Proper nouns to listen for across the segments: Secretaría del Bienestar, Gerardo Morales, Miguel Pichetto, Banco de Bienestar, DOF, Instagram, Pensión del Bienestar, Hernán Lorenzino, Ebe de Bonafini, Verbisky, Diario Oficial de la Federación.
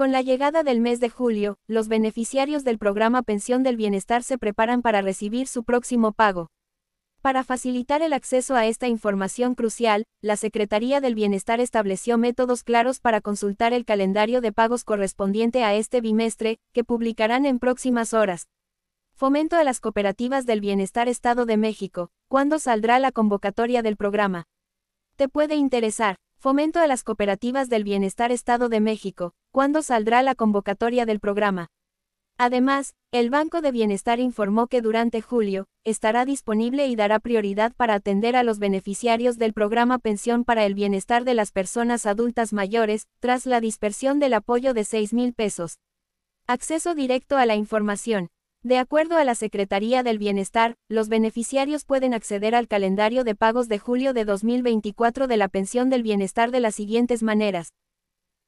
Con la llegada del mes de julio, los beneficiarios del programa Pensión del Bienestar se preparan para recibir su próximo pago. Para facilitar el acceso a esta información crucial, la Secretaría del Bienestar estableció métodos claros para consultar el calendario de pagos correspondiente a este bimestre, que publicarán en próximas horas. Fomento a las cooperativas del Bienestar Estado de México. ¿Cuándo saldrá la convocatoria del programa? Te puede interesar. Fomento a las cooperativas del Bienestar Estado de México. ¿Cuándo saldrá la convocatoria del programa? Además, el Banco de Bienestar informó que durante julio, estará disponible y dará prioridad para atender a los beneficiarios del programa Pensión para el Bienestar de las Personas Adultas Mayores, tras la dispersión del apoyo de 6,000 pesos. Acceso directo a la información. De acuerdo a la Secretaría del Bienestar, los beneficiarios pueden acceder al calendario de pagos de julio de 2024 de la Pensión del Bienestar de las siguientes maneras.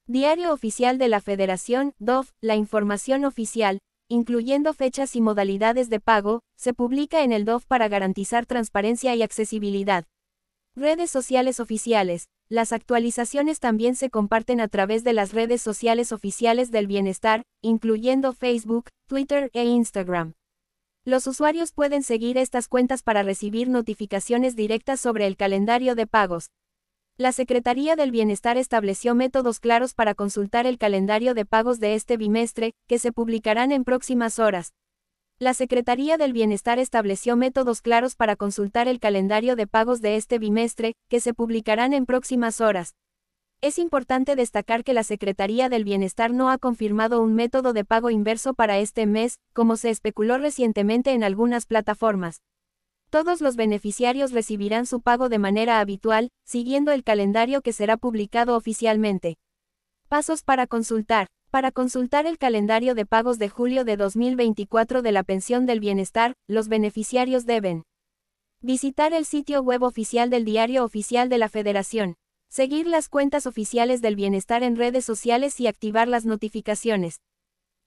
Diario Oficial de la Federación, DOF, la información oficial, incluyendo fechas y modalidades de pago, se publica en el DOF para garantizar transparencia y accesibilidad. Redes sociales oficiales. Las actualizaciones también se comparten a través de las redes sociales oficiales del Bienestar, incluyendo Facebook, Twitter e Instagram. Los usuarios pueden seguir estas cuentas para recibir notificaciones directas sobre el calendario de pagos. La Secretaría del Bienestar estableció métodos claros para consultar el calendario de pagos de este bimestre, que se publicarán en próximas horas. La Secretaría del Bienestar estableció métodos claros para consultar el calendario de pagos de este bimestre, que se publicarán en próximas horas. Es importante destacar que la Secretaría del Bienestar no ha confirmado un método de pago inverso para este mes, como se especuló recientemente en algunas plataformas. Todos los beneficiarios recibirán su pago de manera habitual, siguiendo el calendario que será publicado oficialmente. Pasos para consultar. Para consultar el calendario de pagos de julio de 2024 de la Pensión del Bienestar, los beneficiarios deben visitar el sitio web oficial del Diario Oficial de la Federación, seguir las cuentas oficiales del Bienestar en redes sociales y activar las notificaciones.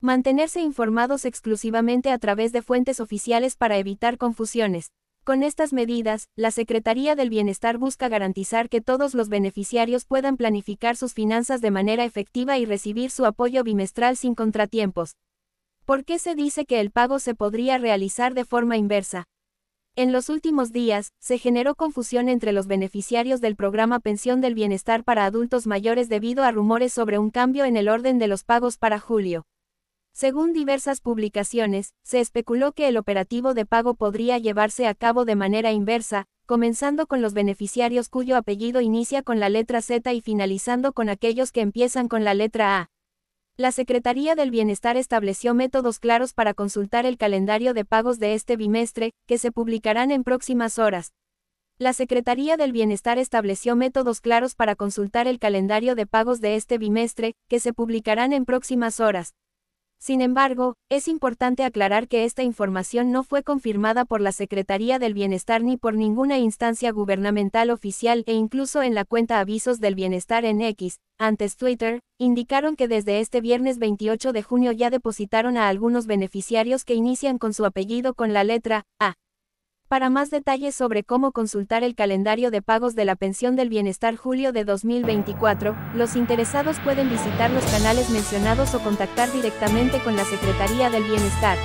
Mantenerse informados exclusivamente a través de fuentes oficiales para evitar confusiones. Con estas medidas, la Secretaría del Bienestar busca garantizar que todos los beneficiarios puedan planificar sus finanzas de manera efectiva y recibir su apoyo bimestral sin contratiempos. ¿Por qué se dice que el pago se podría realizar de forma inversa? En los últimos días, se generó confusión entre los beneficiarios del programa Pensión del Bienestar para adultos mayores debido a rumores sobre un cambio en el orden de los pagos para julio. Según diversas publicaciones, se especuló que el operativo de pago podría llevarse a cabo de manera inversa, comenzando con los beneficiarios cuyo apellido inicia con la letra Z y finalizando con aquellos que empiezan con la letra A. La Secretaría del Bienestar estableció métodos claros para consultar el calendario de pagos de este bimestre, que se publicarán en próximas horas. La Secretaría del Bienestar estableció métodos claros para consultar el calendario de pagos de este bimestre, que se publicarán en próximas horas. Sin embargo, es importante aclarar que esta información no fue confirmada por la Secretaría del Bienestar ni por ninguna instancia gubernamental oficial e incluso en la cuenta Avisos del Bienestar en X, antes Twitter, indicaron que desde este viernes 28 de junio ya depositaron a algunos beneficiarios que inician con su apellido con la letra A. Para más detalles sobre cómo consultar el calendario de pagos de la Pensión del Bienestar julio de 2024, los interesados pueden visitar los canales mencionados o contactar directamente con la Secretaría del Bienestar.